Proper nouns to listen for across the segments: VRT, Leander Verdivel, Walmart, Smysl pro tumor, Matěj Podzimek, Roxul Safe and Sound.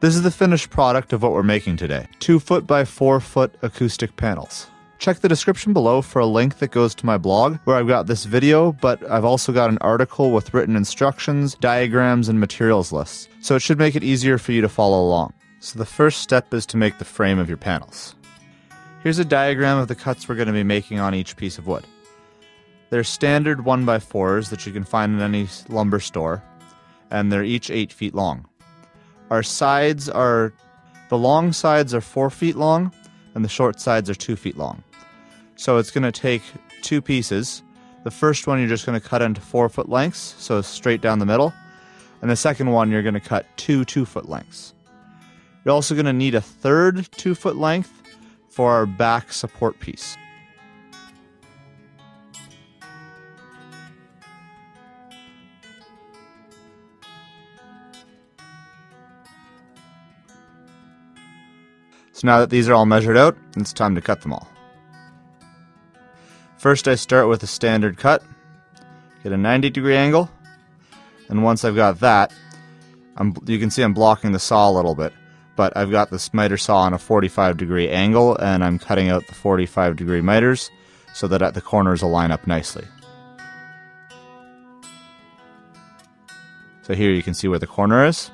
This is the finished product of what we're making today, 2-foot by 4-foot acoustic panels. Check the description below for a link that goes to my blog where I've got this video, but I've also got an article with written instructions, diagrams, and materials lists, so it should make it easier for you to follow along. So the first step is to make the frame of your panels. Here's a diagram of the cuts we're going to be making on each piece of wood. They're standard 1x4s that you can find in any lumber store, and they're each 8 feet long. Our sides are, the long sides are 4 feet long, and the short sides are 2 feet long. So it's going to take 2 pieces. The first one you're just going to cut into 4-foot lengths, so straight down the middle, and the second one you're going to cut 2 2-foot lengths. You're also going to need a third 2-foot length for our back support piece. So now that these are all measured out, it's time to cut them all. First I start with a standard cut, get a 90-degree angle, and once I've got that, you can see I'm blocking the saw a little bit, but I've got this miter saw on a 45-degree angle, and I'm cutting out the 45-degree miters so that at the corners will line up nicely. So here you can see where the corner is.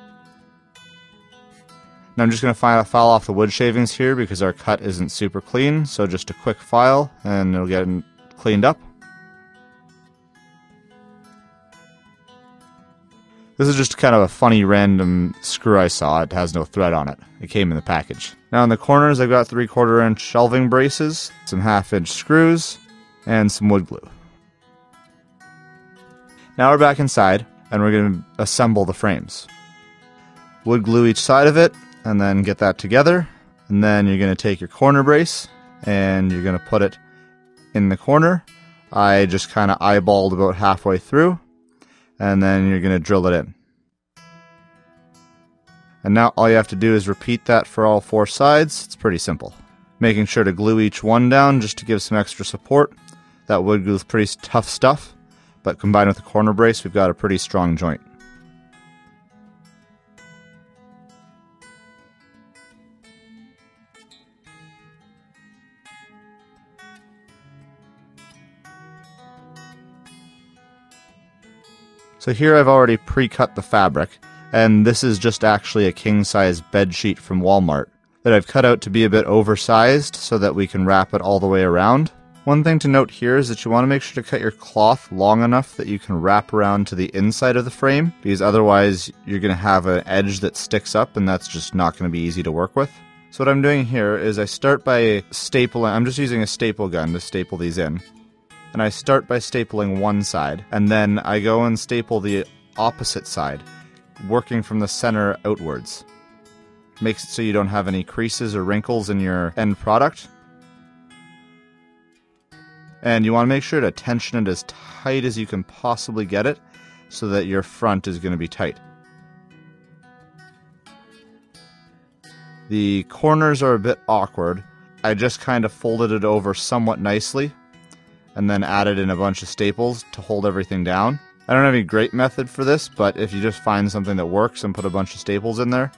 Now I'm just going to file off the wood shavings here because our cut isn't super clean, so just a quick file and it'll get cleaned up. This is just kind of a funny random screw I saw. It has no thread on it. It came in the package. Now in the corners I've got 3/4-inch shelving braces, some 1/2-inch screws, and some wood glue. Now we're back inside and we're going to assemble the frames. Wood glue each side of it, and then get that together, and then you're going to take your corner brace and you're going to put it in the corner. I just kind of eyeballed about halfway through, and then you're going to drill it in. And now all you have to do is repeat that for all 4 sides. It's pretty simple. Making sure to glue each one down just to give some extra support. That wood glue is pretty tough stuff, but combined with the corner brace we've got a pretty strong joint. So here I've already pre-cut the fabric, and this is just actually a king-size bed sheet from Walmart that I've cut out to be a bit oversized so that we can wrap it all the way around. One thing to note here is that you want to make sure to cut your cloth long enough that you can wrap around to the inside of the frame, because otherwise you're going to have an edge that sticks up and that's just not going to be easy to work with. So what I'm doing here is I start by stapling, I'm just using a staple gun to staple these in. And I start by stapling one side, and then I go and staple the opposite side, working from the center outwards. Makes it so you don't have any creases or wrinkles in your end product. And you want to make sure to tension it as tight as you can possibly get it, so that your front is going to be tight. The corners are a bit awkward. I just kind of folded it over somewhat nicely, and then added in a bunch of staples to hold everything down. I don't have any great method for this, but if you just find something that works and put a bunch of staples in there,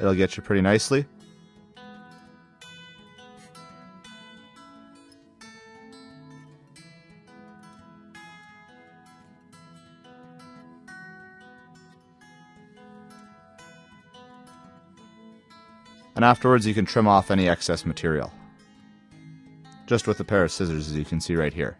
it'll get you pretty nicely. And afterwards you can trim off any excess material, just with a pair of scissors, as you can see right here.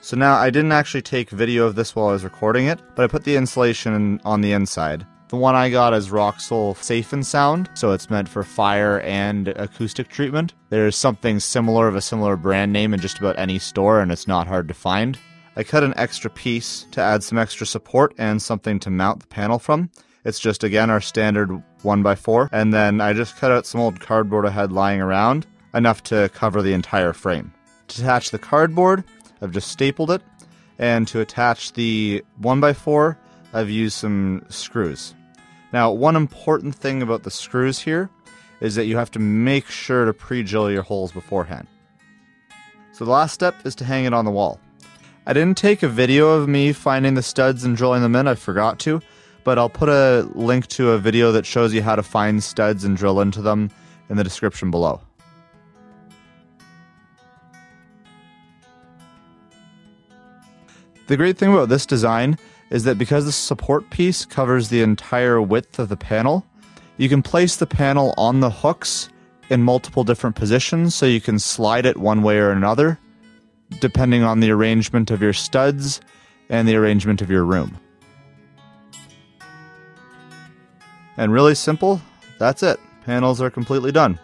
So now I didn't actually take video of this while I was recording it, but I put the insulation on the inside. The one I got is Roxul Safe and Sound, so it's meant for fire and acoustic treatment. There's something similar of a similar brand name in just about any store, and it's not hard to find. I cut an extra piece to add some extra support and something to mount the panel from. It's just, again, our standard 1x4, and then I just cut out some old cardboard I had lying around, enough to cover the entire frame. To attach the cardboard, I've just stapled it, and to attach the 1x4, I've used some screws. Now, one important thing about the screws here is that you have to make sure to pre-drill your holes beforehand. So the last step is to hang it on the wall. I didn't take a video of me finding the studs and drilling them in, I forgot to. but I'll put a link to a video that shows you how to find studs and drill into them in the description below. The great thing about this design is that because the support piece covers the entire width of the panel, you can place the panel on the hooks in multiple different positions, so you can slide it one way or another, depending on the arrangement of your studs and the arrangement of your room. And really simple, that's it. Panels are completely done.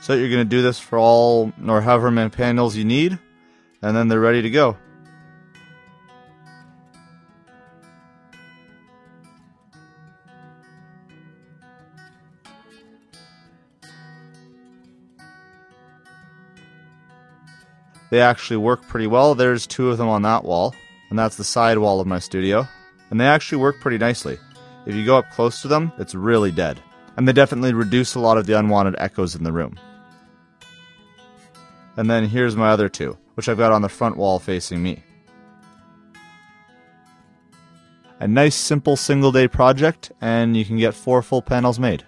So you're going to do this for all, or however many panels you need, and then they're ready to go. They actually work pretty well. There's two of them on that wall, and that's the side wall of my studio. And they actually work pretty nicely. If you go up close to them, it's really dead. And they definitely reduce a lot of the unwanted echoes in the room. And then here's my other two, which I've got on the front wall facing me. A nice, simple, single-day project, and you can get 4 full panels made.